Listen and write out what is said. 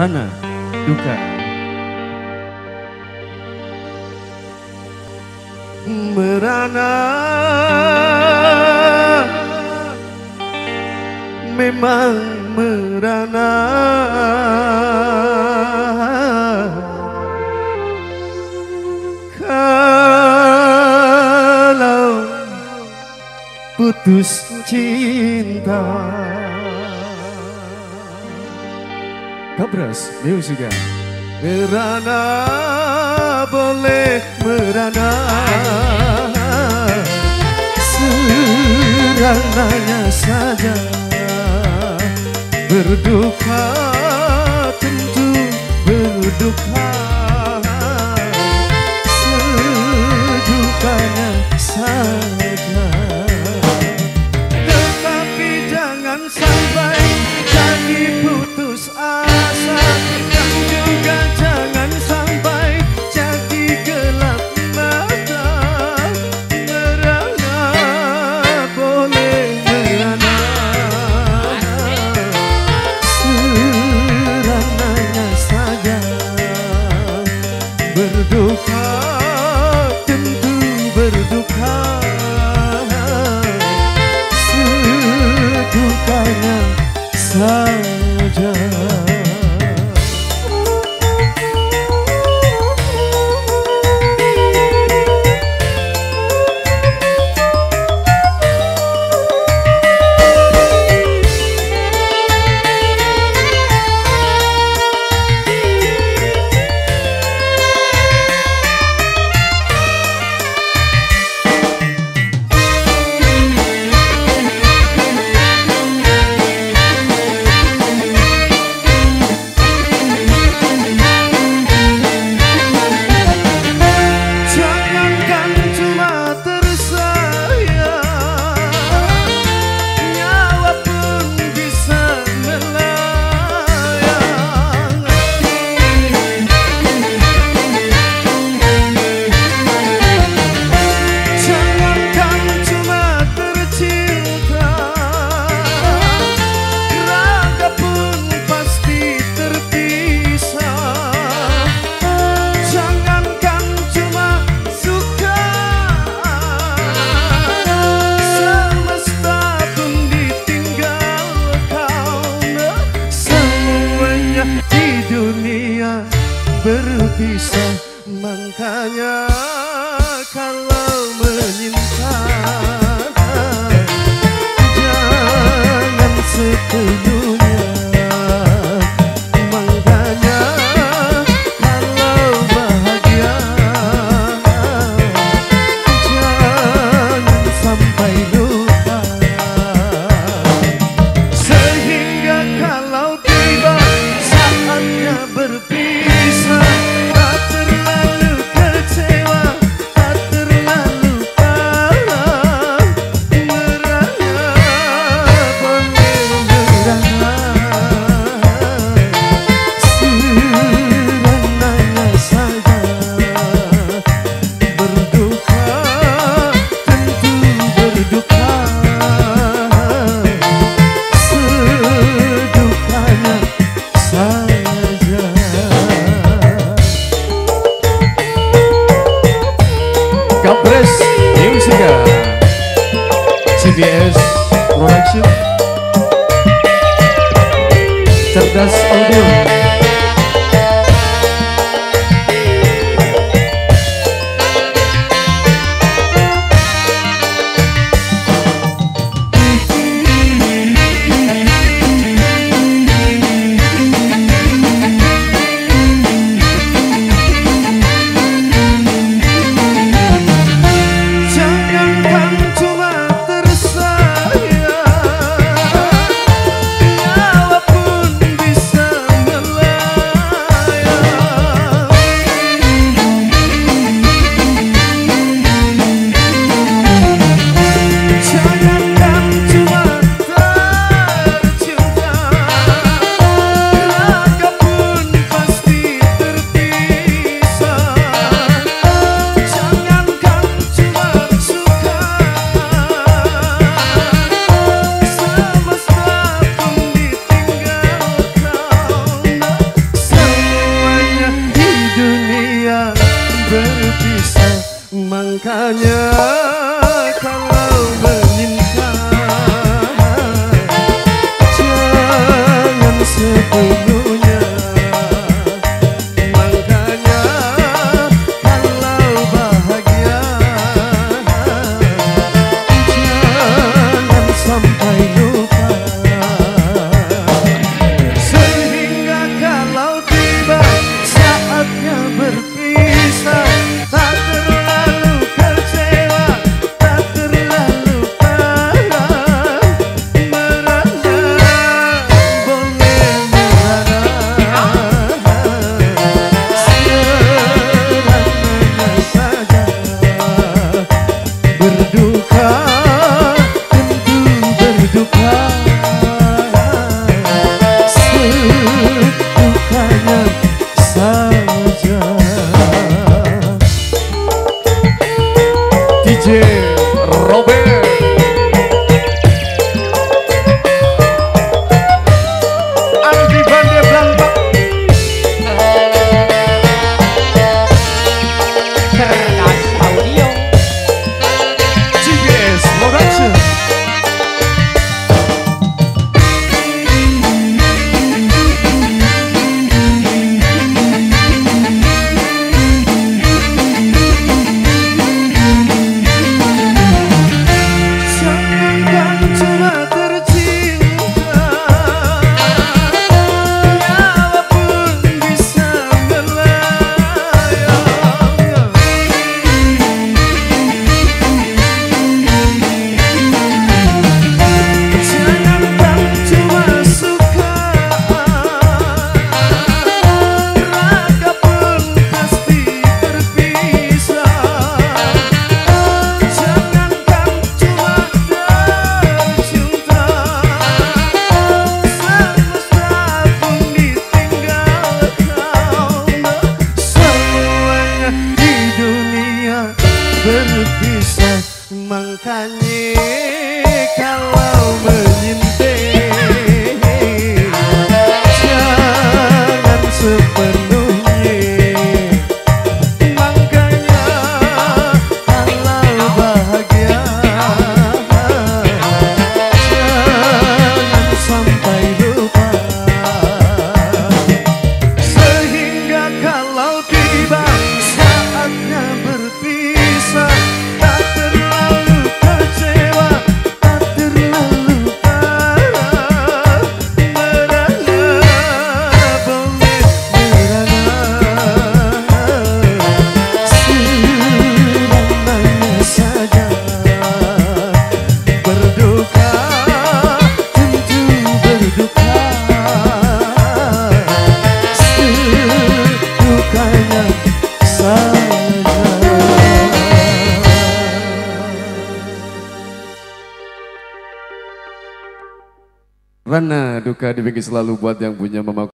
mana duka. Merana memang merana, kalau putus cinta. GABREZZ Music. Merana boleh merana, serananya saja. Berduka tentu berduka, sedukanya saja. Tetapi jangan sampai jadi putus asa, dan juga jangan sampai jadi gelap mata. Merana boleh merana, serananya saja. Berduka tentu berduka, sedukanya saja. Berpisah, makanya kalau menyinta jangan sepenuhnya. Makanya kalau bahagia jangan sampai lupa, sehingga kalau tiba saatnya berpisah. GABREZZ Music, CBS Production, Cerdas Audio. Rana duka dibagi selalu buat yang punya mama.